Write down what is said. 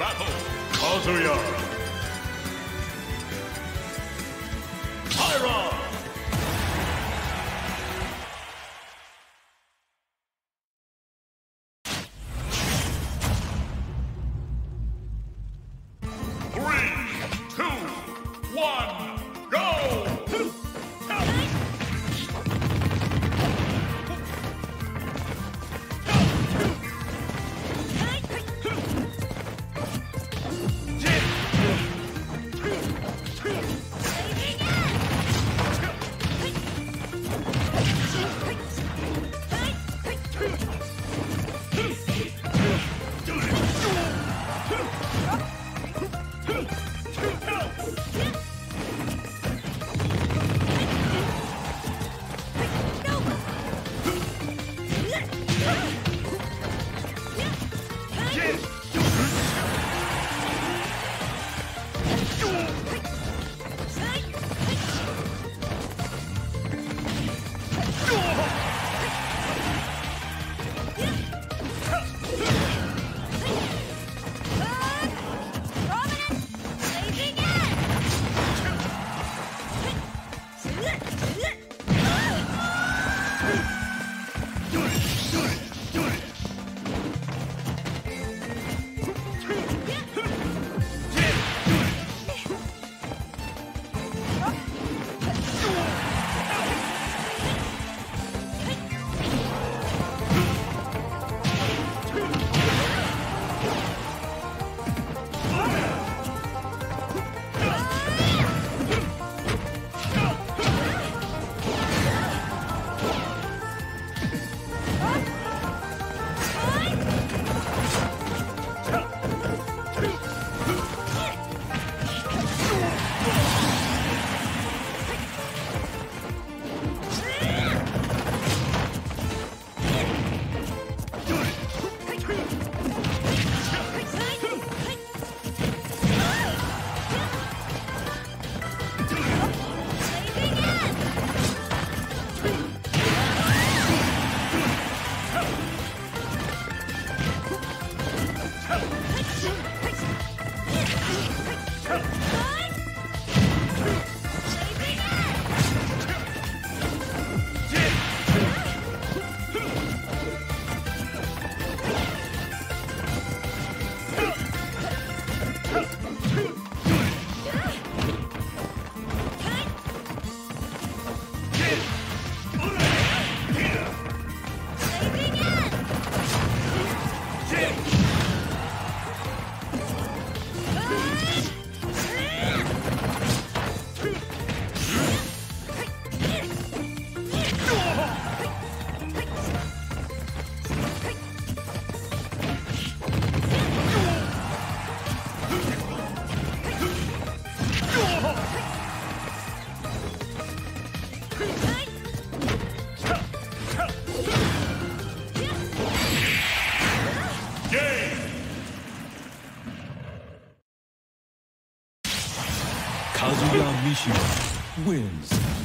Battle! Kazuya! Pyron! Kazuya Mishima wins.